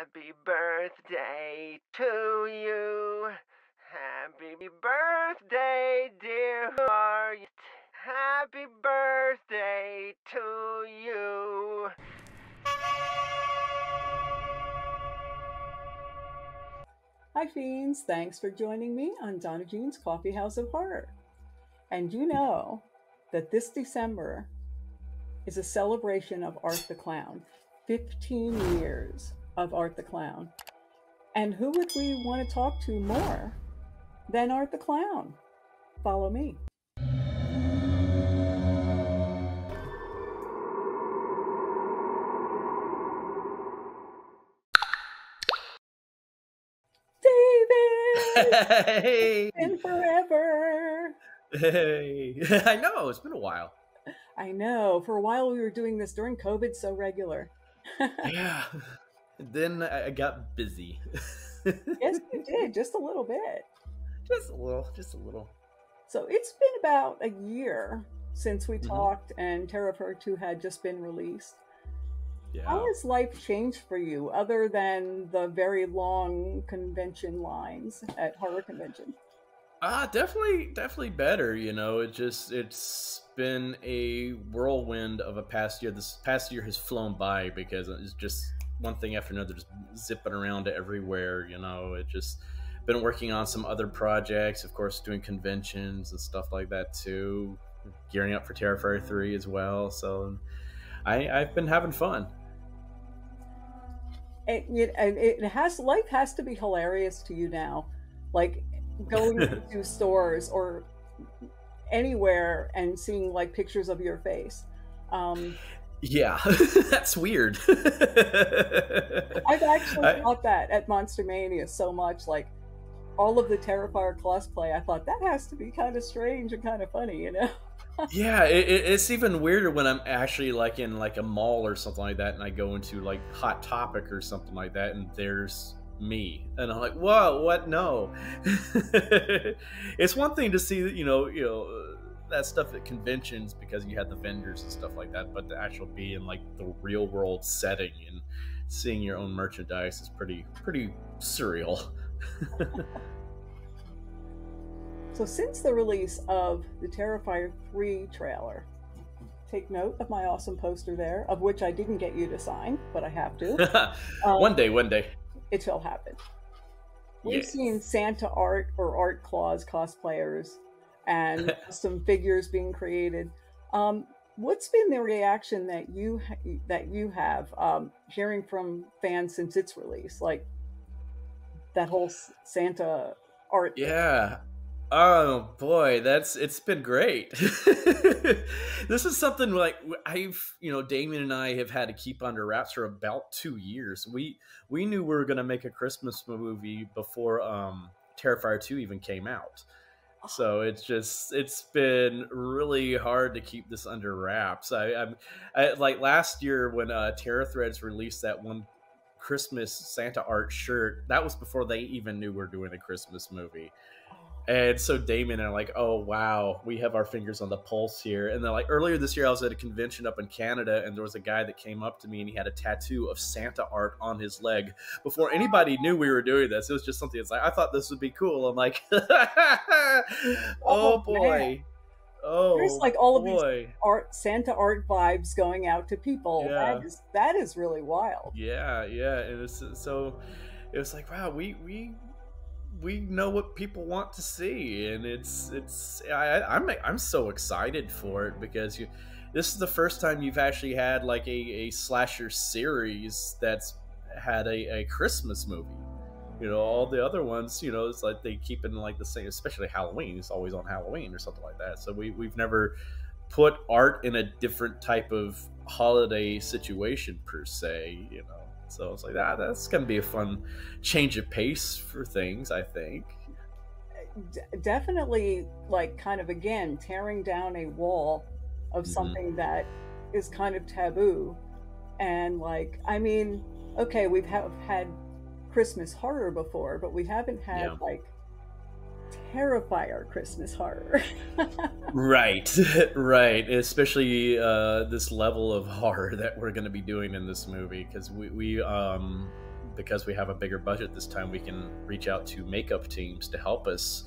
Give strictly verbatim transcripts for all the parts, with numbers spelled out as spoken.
Happy birthday to you. Happy birthday, dear Art. Happy birthday to you. Hi fiends, thanks for joining me on Donna Jean's Coffee House of Horror. And you know that this December is a celebration of Art the Clown. fifteen years of Art the Clown. And who would we want to talk to more than Art the Clown? Follow me. Hey! And forever. Hey, I know it's been a while. I know. For a while, we were doing this during COVID, so regular. Yeah. Then I got busy. Yes, you did. Just a little bit. Just a little. Just a little. So it's been about a year since we mm-hmm. talked, and Terrifier two had just been released. Yeah. How has life changed for you, other than the very long convention lines at horror convention? Ah, uh, definitely, definitely better. You know, it just it's been a whirlwind of a past year. This past year has flown by because it's just one thing after another, just zipping around everywhere. You know, it just been working on some other projects, of course, doing conventions and stuff like that too. Gearing up for Terrifier three as well. So, I, I've been having fun. It, it, it has life has to be hilarious to you now, like going to stores or anywhere and seeing like pictures of your face. Um, yeah, that's weird. I've actually I... thought that at Monster Mania so much, like all of the Terrifier cosplay. I thought that has to be kind of strange and kind of funny, you know. Yeah, it, it's even weirder when I'm actually like in like a mall or something like that, and I go into like Hot Topic or something like that, and there's me, and I'm like, whoa, what? No. It's one thing to see, you know, you know that stuff at conventions because you had the vendors and stuff like that, but to actually be in like the real world setting and seeing your own merchandise is pretty pretty surreal. So since the release of the Terrifier three trailer, take note of my awesome poster there, of which I didn't get you to sign, but I have to. um, one day, one day. It shall happen. We've yes. seen Santa art or art claws cosplayers and some figures being created. Um, what's been the reaction that you, that you have um, hearing from fans since its release? Like that whole Santa art. Yeah. Thing. Oh boy, that's it's been great. This is something like I've, you know, Damien and I have had to keep under wraps for about two years. We we knew we were going to make a Christmas movie before um, Terrifier two even came out. So it's just it's been really hard to keep this under wraps. I, I'm I, like last year when uh, Terra Threads released that one Christmas Santa art shirt. That was before they even knew we were doing a Christmas movie. And so Damien and I are like, oh, wow, we have our fingers on the pulse here. And then like earlier this year, I was at a convention up in Canada, and there was a guy that came up to me and he had a tattoo of Santa art on his leg before anybody knew we were doing this. It was just something that's like, I thought this would be cool. I'm like, oh, oh, boy. Man. Oh, there's like all boy. of these art, Santa art vibes going out to people. Yeah. That is, that is really wild. Yeah, yeah. And it's, so it was like, wow, we... we we know what people want to see, and it's it's I, I'm I'm so excited for it because you, this is the first time you've actually had like a, a slasher series that's had a, a Christmas movie. You know, all the other ones, you know, it's like they keep it in like the same, especially Halloween. It's always on Halloween or something like that. So we we've never put art in a different type of holiday situation per se. You know. So I was like, ah, that's going to be a fun change of pace for things, I think. D definitely, like, kind of, again, tearing down a wall of mm-hmm. something that is kind of taboo. And, like, I mean, okay, we've have had Christmas horror before, but we haven't had, yeah. like, Terrifier Christmas horror. Right, right. Especially uh, this level of horror that we're going to be doing in this movie, because we, we um, because we have a bigger budget this time, we can reach out to makeup teams to help us.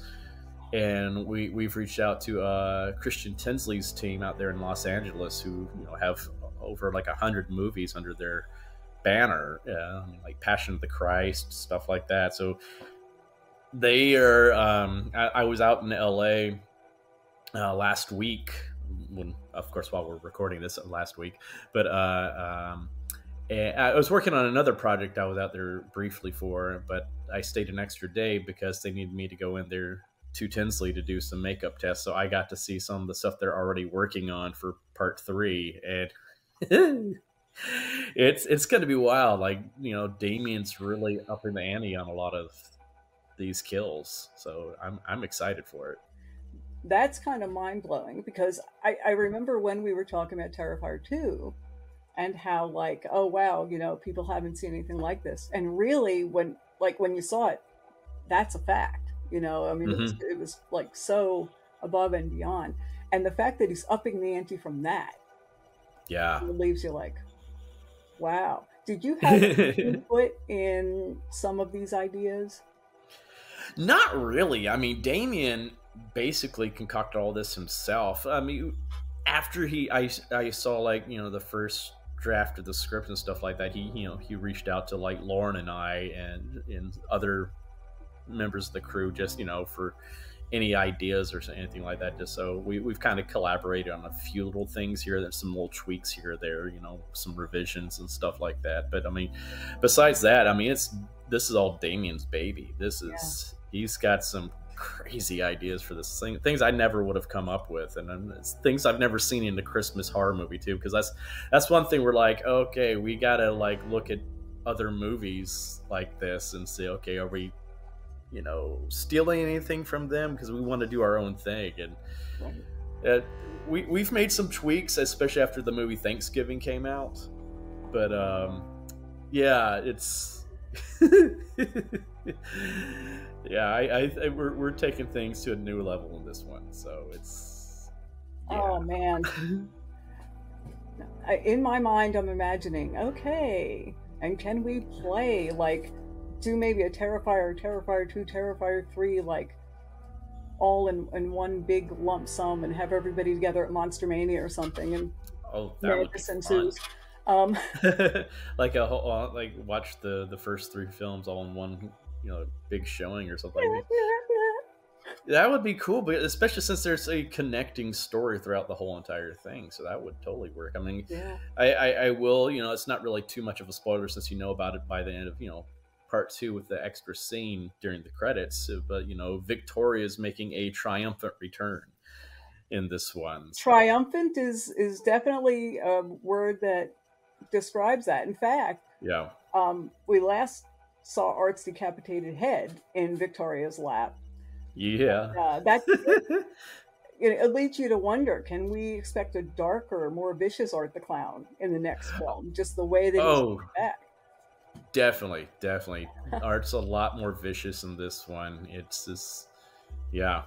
And we, we've reached out to uh, Christian Tinsley's team out there in Los Angeles, who you know have over like one hundred movies under their banner, uh, like Passion of the Christ, stuff like that. So they are, um, I, I was out in L A uh, last week, when, of course, while we're recording this last week, but uh, um, and I was working on another project I was out there briefly for, but I stayed an extra day because they needed me to go in there to Tinsley to do some makeup tests. So I got to see some of the stuff they're already working on for part three, and it's it's going to be wild. Like, you know, Damien's really upping the ante on a lot of these kills. So I'm I'm excited for it. That's kind of mind blowing, because I, I remember when we were talking about Terrifier two and how, like, oh wow, you know, people haven't seen anything like this. And really, when like when you saw it, that's a fact. You know, I mean, mm-hmm. it, was, it was like so above and beyond. And the fact that he's upping the ante from that, yeah, leaves you like, wow. Did you have input in some of these ideas? Not really. I mean, Damien basically concocted all this himself. I mean, after he, I, I saw like, you know, the first draft of the script and stuff like that, he, you know, he reached out to like Lauren and I and, and other members of the crew, just, you know, for any ideas or anything like that, just so we, we've kind of collaborated on a few little things here. There's some little tweaks here or there, you know, some revisions and stuff like that. But I mean, besides that, I mean, it's this is all Damien's baby. This is, yeah. He's got some crazy ideas for this thing, things I never would have come up with, and it's things I've never seen in a Christmas horror movie too, because that's that's one thing we're like, okay, we gotta like look at other movies like this and say, okay, are we, you know, stealing anything from them, because we want to do our own thing. And uh, we, we've made some tweaks, especially after the movie Thanksgiving came out. But um, yeah, it's, yeah, I, I, I we're, we're taking things to a new level in this one. So it's, yeah. Oh man. In my mind, I'm imagining, okay, and can we play like, do maybe a Terrifier, Terrifier two, Terrifier three, like all in, in one big lump sum, and have everybody together at Monster Mania or something. And oh, that would be fun. Um, like a whole, like watch the the first three films all in one, you know, big showing or something like that. That would be cool, but especially since there's a connecting story throughout the whole entire thing, so that would totally work. I mean, yeah. I, I I will, you know, it's not really too much of a spoiler since you know about it by the end of, you know, part two with the extra scene during the credits, but you know, Victoria is making a triumphant return in this one. So. Triumphant is is definitely a word that describes that. In fact, yeah, um, we last saw Art's decapitated head in Victoria's lap. Yeah, and, uh, that it, it leads you to wonder: can we expect a darker, more vicious Art the Clown in the next film? Just the way that he's oh. coming back. Definitely, definitely. Art's a lot more vicious in this one. It's just, yeah.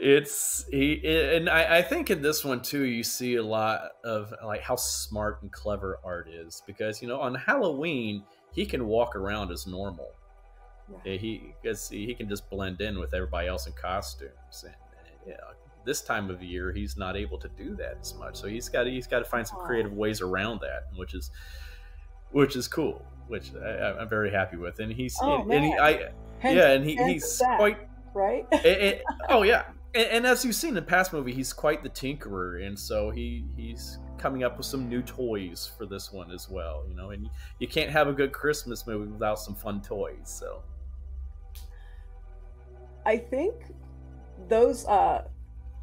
it's he, it, and I, I think in this one too, you see a lot of like how smart and clever Art is, because you know on Halloween he can walk around as normal. Yeah. He, because he, he can just blend in with everybody else in costumes, and yeah. This time of year, he's not able to do that as much. So he's got to, he's got to find some creative ways around that, which is, which is cool, which I, I'm very happy with. And he's, oh, and, and he, I, hence, yeah, and he, he's that, quite right. And, and, oh yeah, and, and as you've seen in the past movie, he's quite the tinkerer, and so he he's coming up with some new toys for this one as well. You know, and you can't have a good Christmas movie without some fun toys. So, I think those. Uh,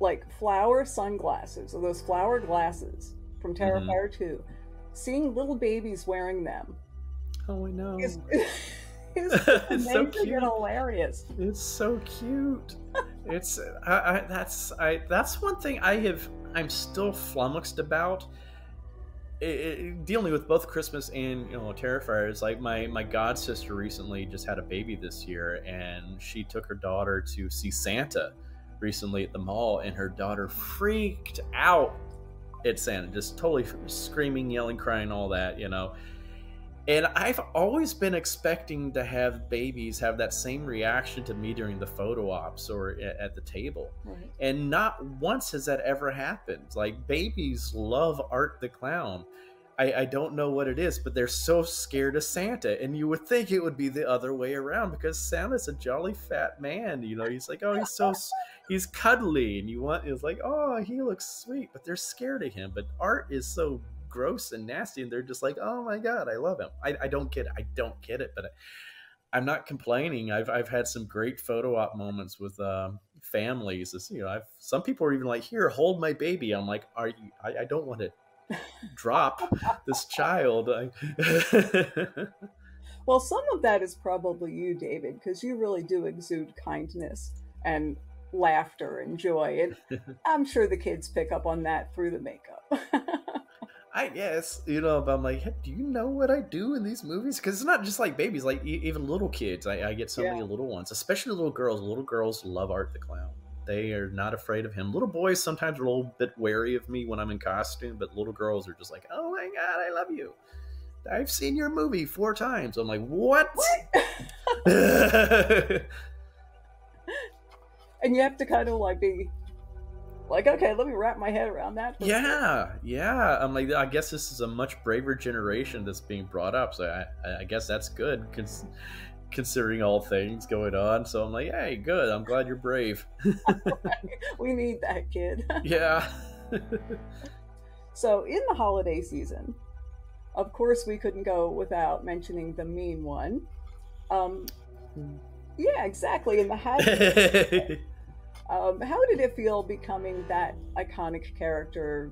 like flower sunglasses, or those flower glasses from Terrifier mm-hmm. two, seeing little babies wearing them. Oh, I know. Is, is it's so cute and hilarious. It's so cute. it's I, I, that's I that's one thing I have I'm still flummoxed about. It, it, dealing with both Christmas and you know Terrifier is like my my god sister recently just had a baby this year, and she took her daughter to see Santa recently at the mall, and her daughter freaked out at Santa, just totally screaming, yelling, crying, all that, you know. And I've always been expecting to have babies have that same reaction to me during the photo ops or at the table. Right. And not once has that ever happened. Like, babies love Art the Clown. I, I don't know what it is, but they're so scared of Santa. And you would think it would be the other way around, because Santa's a jolly fat man. You know, he's like, oh, he's so, he's cuddly. And you want, it's like, oh, he looks sweet, but they're scared of him. But Art is so gross and nasty, and they're just like, oh my god, I love him. I, I don't get it. I don't get it, but I, I'm not complaining. I've I've had some great photo op moments with um, families. It's, you know, I've some people are even like, here, hold my baby. I'm like, are you? I, I don't want to drop this child. Well, some of that is probably you, David, because you really do exude kindness and laughter and joy, and I'm sure the kids pick up on that through the makeup. I guess, you know, but I'm like, hey, do you know what I do in these movies? Because it's not just like babies, like e even little kids. I, I get so yeah. many little ones, especially little girls. Little girls love Art the Clown. They are not afraid of him. Little boys sometimes are a little bit wary of me when I'm in costume, but little girls are just like, oh my god, I love you. I've seen your movie four times. I'm like, what? what? And you have to kind of like be... like, okay, let me wrap my head around that. Yeah, yeah. I'm like, I guess this is a much braver generation that's being brought up. So I, I guess that's good, cons considering all things going on. So I'm like, hey, good. I'm glad you're brave. We need that, kid. Yeah. So in the holiday season, of course, we couldn't go without mentioning The Mean One. Um, yeah, exactly. In the holiday Um, how did it feel becoming that iconic character,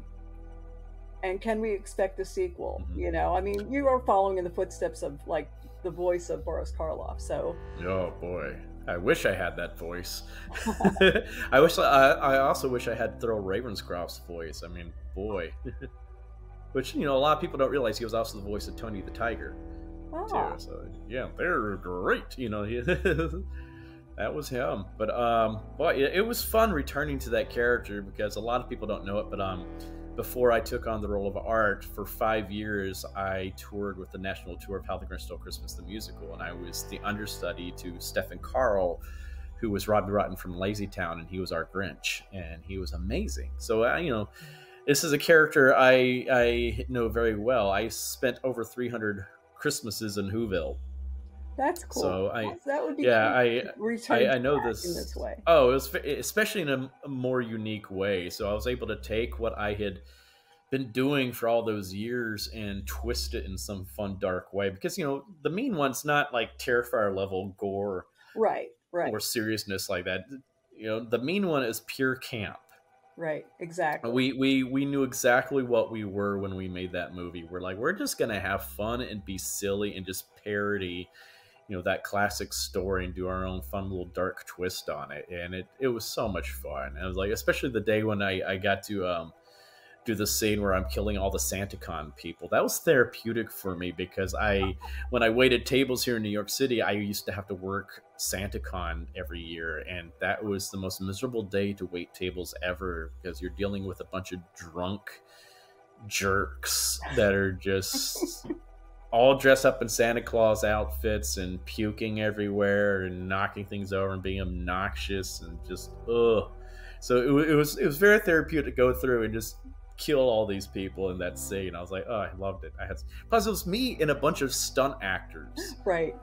and can we expect a sequel? Mm-hmm. You know, I mean, you are following in the footsteps of like the voice of Boris Karloff. So, oh boy, I wish I had that voice. I wish. I, I also wish I had Thurl Ravenscroft's voice. I mean, boy, which, you know, a lot of people don't realize he was also the voice of Tony the Tiger. Oh. Too. So yeah, they're great. You know. That was him. But um, well, it, it was fun returning to that character, because a lot of people don't know it, but um, before I took on the role of Art, for five years, I toured with the national tour of How the Grinch Stole Christmas, the musical, and I was the understudy to Stefan Karl, who was Robbie Rotten from Lazy Town, and he was our Grinch, and he was amazing. So, I, you know, this is a character I, I know very well. I spent over three hundred Christmases in Whoville. That's cool. So I, that would be yeah, I, I I know this. In this way. Oh, it was, especially in a, a more unique way. So I was able to take what I had been doing for all those years and twist it in some fun, dark way. Because, you know, The Mean One's not like Terrifier level gore, right? Right. Or seriousness like that. You know, The Mean One is pure camp. Right. Exactly. We we we knew exactly what we were when we made that movie. We're like, we're just gonna have fun and be silly and just parody, you know, that classic story, and do our own fun little dark twist on it. And it, it was so much fun. And I was like, especially the day when I, I got to um, do the scene where I'm killing all the SantaCon people. That was therapeutic for me, because I, when I waited tables here in New York City, I used to have to work SantaCon every year. And that was the most miserable day to wait tables ever, because you're dealing with a bunch of drunk jerks that are just... all dressed up in Santa Claus outfits and puking everywhere and knocking things over and being obnoxious and just, ugh. So it, it was it was very therapeutic to go through and just kill all these people in that scene. I was like, oh, I loved it. I had, plus, it was me and a bunch of stunt actors. Right.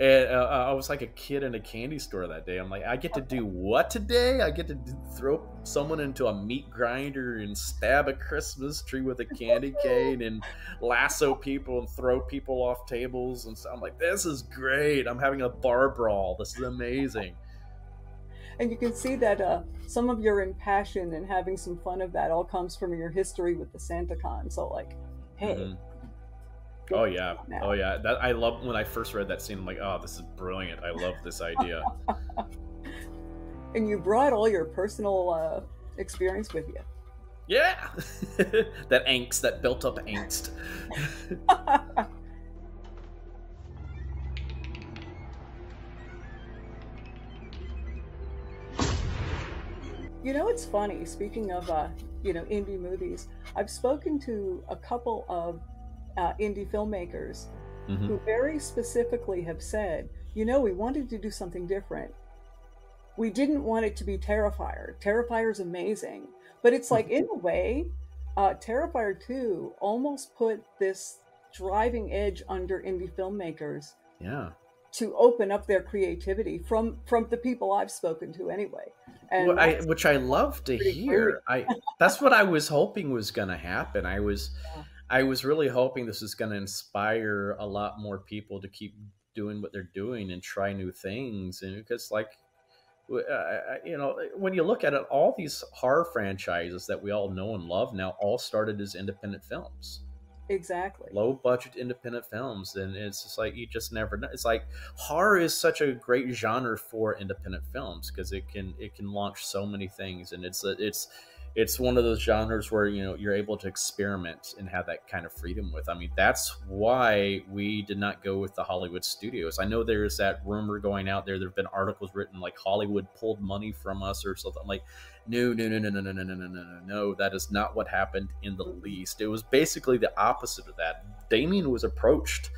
And uh, I was like a kid in a candy store that day. I'm like, I get to do what today? I get to do, throw someone into a meat grinder and stab a Christmas tree with a candy cane and lasso people and throw people off tables. And so I'm like, this is great. I'm having a bar brawl. This is amazing. And you can see that uh, some of your impassion and having some fun of that all comes from your history with the SantaCon. So like, hey. Mm-hmm. Oh yeah, now. oh yeah. That I love when I first read that scene. I'm like, oh, this is brilliant. I love this idea. And you brought all your personal uh, experience with you. Yeah, that angst, that built-up angst. You know, it's funny. Speaking of, uh, you know, indie movies, I've spoken to a couple of. Uh, indie filmmakers mm-hmm. who very specifically have said, you know, we wanted to do something different. We didn't want it to be Terrifier. Terrifier is amazing. But it's like, in a way, uh, Terrifier two almost put this driving edge under indie filmmakers yeah. to open up their creativity from, from the people I've spoken to anyway. And well, I, which I love to hear. I That's what I was hoping was going to happen. I was, yeah. I was really hoping this is going to inspire a lot more people to keep doing what they're doing and try new things. And because like, Uh, you know, when you look at it, all these horror franchises that we all know and love now all started as independent films. Exactly. Low budget independent films. And it's just like, you just never know. It's like horror is such a great genre for independent films because it can, it can launch so many things. And it's, it's, it's one of those genres where, you know, you're able to experiment and have that kind of freedom with. I mean, that's why we did not go with the Hollywood studios. I know there's that rumor going out there. There've been articles written like Hollywood pulled money from us or something. I'm like, no, no, no, no, no, no, no, no, no, no, no. That is not what happened in the least. It was basically the opposite of that. Damien was approached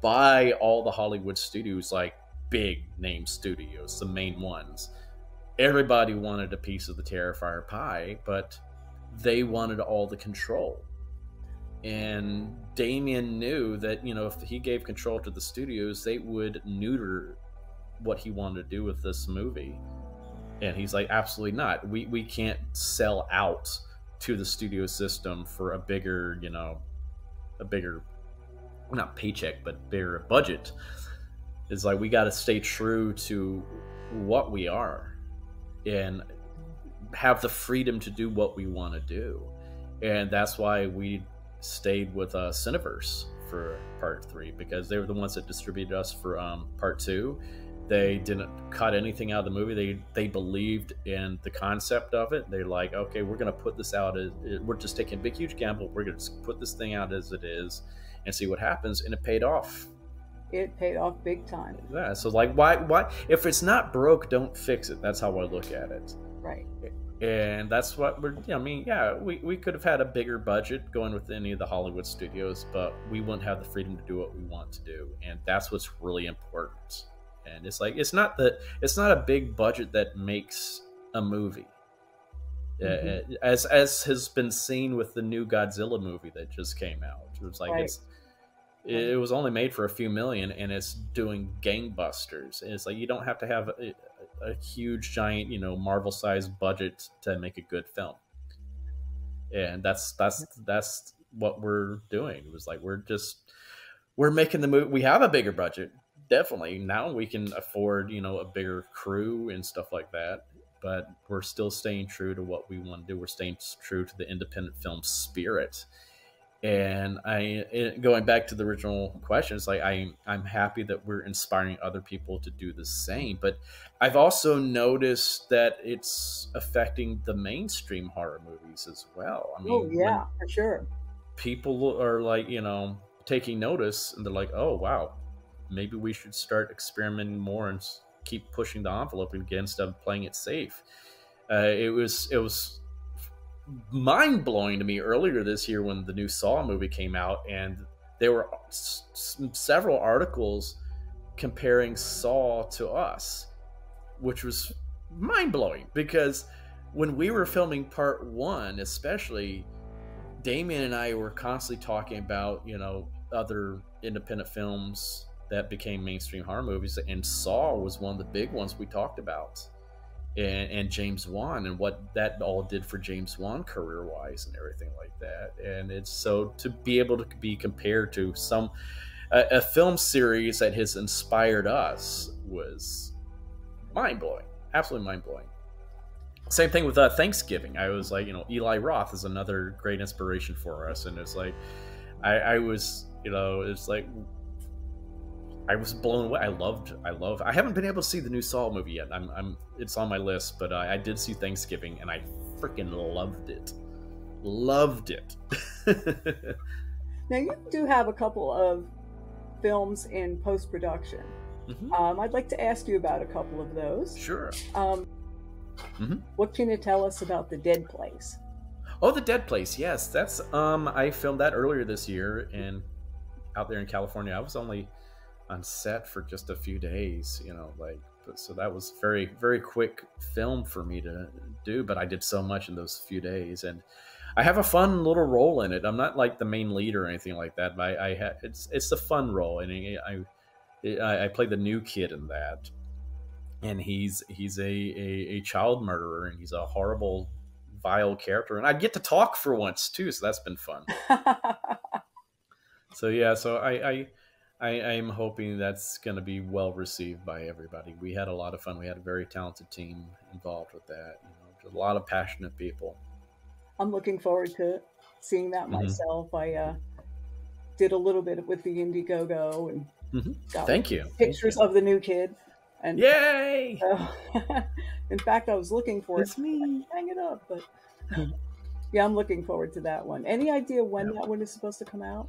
by all the Hollywood studios, like big name studios, the main ones. Everybody wanted a piece of the Terrifier pie, but they wanted all the control. And Damien knew that, you know, if he gave control to the studios, they would neuter what he wanted to do with this movie. And he's like, absolutely not. We, we can't sell out to the studio system for a bigger, you know, a bigger, not paycheck, but bigger budget. It's like, we got to stay true to what we are and have the freedom to do what we want to do. And that's why we stayed with uh, Cineverse for part three, because they were the ones that distributed us for um, part two. They didn't cut anything out of the movie. They they believed in the concept of it. They're like, okay, we're going to put this out. As, we're just taking a big, huge gamble. We're going to put this thing out as it is and see what happens. And it paid off. It paid off big time. Yeah, so like, why, why, if it's not broke, don't fix it. That's how I look at it. Right. And that's what we're, I mean, yeah, we, we could have had a bigger budget going with any of the Hollywood studios, but we wouldn't have the freedom to do what we want to do. And that's what's really important. And it's like, it's not that, it's not a big budget that makes a movie. Mm-hmm. uh, as, as has been seen with the new Godzilla movie that just came out. It was like, right. it's, It was only made for a few million, and it's doing gangbusters. And it's like, you don't have to have a, a huge, giant, you know, Marvel-sized budget to make a good film. And that's that's that's what we're doing. It was like, we're just we're making the movie. We have a bigger budget, definitely. Now we can afford, you know, a bigger crew and stuff like that. But we're still staying true to what we want to do. We're staying true to the independent film spirit. And I, it, going back to the original question, it's like, I, I'm happy that we're inspiring other people to do the same. But I've also noticed that it's affecting the mainstream horror movies as well. I mean, oh, yeah, for sure. People are like, you know, taking notice, and they're like, oh, wow, maybe we should start experimenting more and keep pushing the envelope again instead of playing it safe. Uh, it was, it was... mind-blowing to me earlier this year when the new Saw movie came out, and there were s several articles comparing Saw to us, which was mind-blowing, because when we were filming part one, especially, Damien and I were constantly talking about, you know, other independent films that became mainstream horror movies, and Saw was one of the big ones we talked about. And, and James Wan, and what that all did for James Wan career-wise and everything like that. And it's so to be able to be compared to some a, a film series that has inspired us was mind-blowing, absolutely mind-blowing. Same thing with uh, Thanksgiving. I was like, you know, Eli Roth is another great inspiration for us, and it's like I, I was, you know, it's like. I was blown away. I loved, I love, I haven't been able to see the new Saw movie yet. I'm, I'm, it's on my list, but I, I did see Thanksgiving, and I freaking loved it. Loved it. Now, you do have a couple of films in post-production. Mm-hmm. um, I'd like to ask you about a couple of those. Sure. Um, mm-hmm. What can you tell us about The Dead Place? Oh, The Dead Place. Yes. That's, um, I filmed that earlier this year, and out there in California, I was only on set for just a few days, you know, like, but, so that was very, very quick film for me to do, but I did so much in those few days, and I have a fun little role in it. I'm not like the main lead or anything like that, but I, I ha it's it's a fun role, and I, I I play the new kid in that, and he's he's a, a a child murderer, and he's a horrible, vile character, and I get to talk for once too, so that's been fun. So yeah, so I. I I am hoping that's going to be well received by everybody. We had a lot of fun. We had a very talented team involved with that. You know, a lot of passionate people. I'm looking forward to seeing that mm-hmm. myself. I uh, did a little bit with the Indiegogo and mm-hmm. got Thank you. pictures Thank you. of the new kid. And yay! Uh, in fact, I was looking for it's it. me. Hang it up, but yeah, I'm looking forward to that one. Any idea when yep. that one is supposed to come out?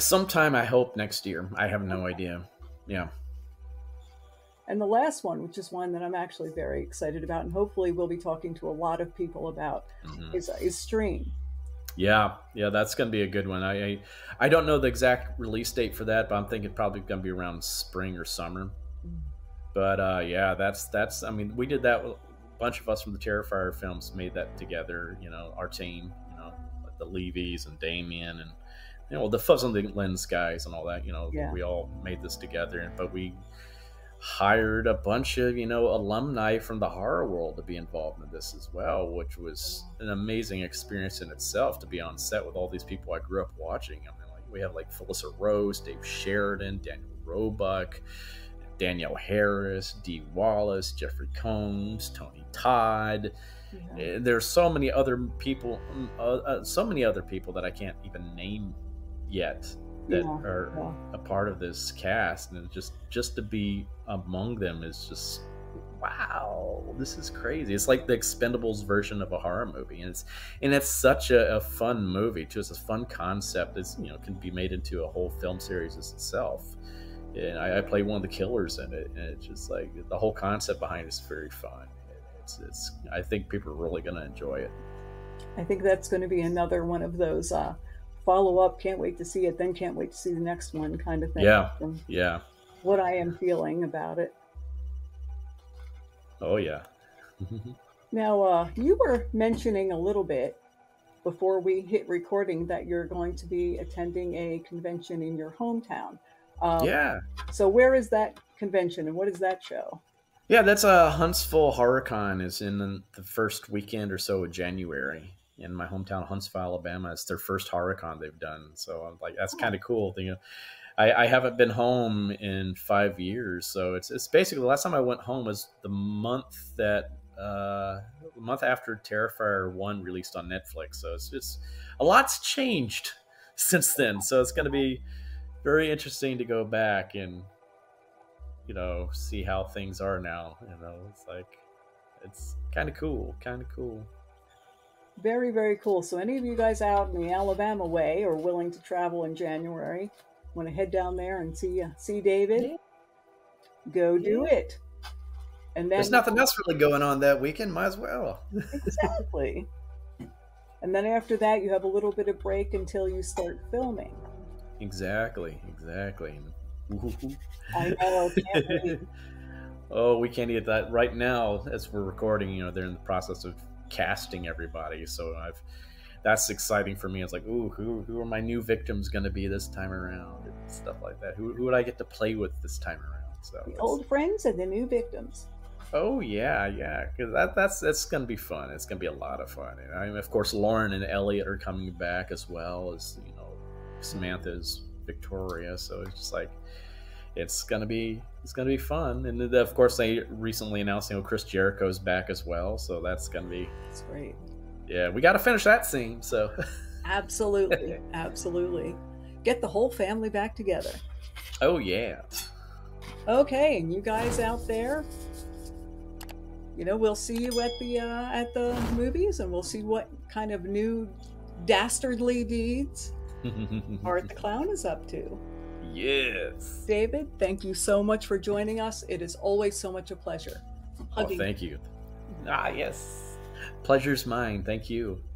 Sometime, I hope, next year. I have no idea. Yeah. And the last one, which is one that I'm actually very excited about, and hopefully we'll be talking to a lot of people about, mm-hmm. is, is Stream. Yeah. Yeah, that's going to be a good one. I, I I don't know the exact release date for that, but I'm thinking probably going to be around spring or summer. Mm-hmm. But, uh, yeah, that's, that's, I mean, we did that. A bunch of us from the Terrifier films made that together, you know, our team, you know, the Levies and Damien and, you know, the Fuzz on the Lens guys and all that, you know, yeah. we all made this together, but we hired a bunch of, you know, alumni from the horror world to be involved in this as well, which was an amazing experience in itself to be on set with all these people I grew up watching. I mean, like, we have like Felissa Rose, Dave Sheridan, Daniel Roebuck, Daniel Harris, Dee Wallace, Jeffrey Combs, Tony Todd. Yeah. There's so many other people, uh, uh, so many other people that I can't even name yet that yeah, are yeah. a part of this cast, and just just to be among them is just wow, this is crazy. It's like the Expendables version of a horror movie, and it's and it's such a, a fun movie too. It's a fun concept. It's, you know, can be made into a whole film series as itself, and I, I play one of the killers in it, and it's just like the whole concept behind it is very fun. It's, it's I think people are really going to enjoy it. I think that's going to be another one of those uh follow up, can't wait to see it, then can't wait to see the next one kind of thing. Yeah, and yeah. What I am feeling about it. Oh, yeah. Now, uh, you were mentioning a little bit before we hit recording that you're going to be attending a convention in your hometown. Um, yeah. So where is that convention and what is that show? Yeah, that's a uh, Huntsville HorrorCon is in the, the first weekend or so of January. In my hometown, Huntsville, Alabama, it's their first HorrorCon they've done. So I'm like, that's kind of cool. You know, I, I haven't been home in five years, so it's it's basically the last time I went home was the month that uh, the month after Terrifier one released on Netflix. So it's just a lot's changed since then. So it's going to be very interesting to go back and, you know, see how things are now. You know, it's like it's kind of cool, kind of cool. Very, very cool. So any of you guys out in the Alabama way or willing to travel in January, want to head down there and see uh, see David, yeah. go yeah. do it. And then there's nothing else really going on that weekend. Might as well. Exactly. And then after that, you have a little bit of break until you start filming. Exactly. Exactly. I know. Can't wait. Oh, we can't get that right now as we're recording. You know, they're in the process of casting everybody, so I've that's exciting for me. It's like, ooh, who who are my new victims going to be this time around and stuff like that. Who, who would I get to play with this time around? So the old friends and the new victims. Oh yeah, yeah, because that that's that's going to be fun. It's going to be a lot of fun. And I mean, of course, Lauren and Elliot are coming back as well as, you know, Samantha's Victoria. So it's just like it's going to be it's going to be fun. And then, of course, they recently announced, you know, Chris Jericho's back as well, so that's going to be that's great. Yeah, we got to finish that scene, so absolutely absolutely get the whole family back together. Oh yeah. Okay, and you guys out there, you know, we'll see you at the uh, at the movies, and we'll see what kind of new dastardly deeds Art the Clown is up to. Yes. David, thank you so much for joining us. It is always so much a pleasure. Hugging. Oh, thank you. Ah, yes. Pleasure's mine. Thank you.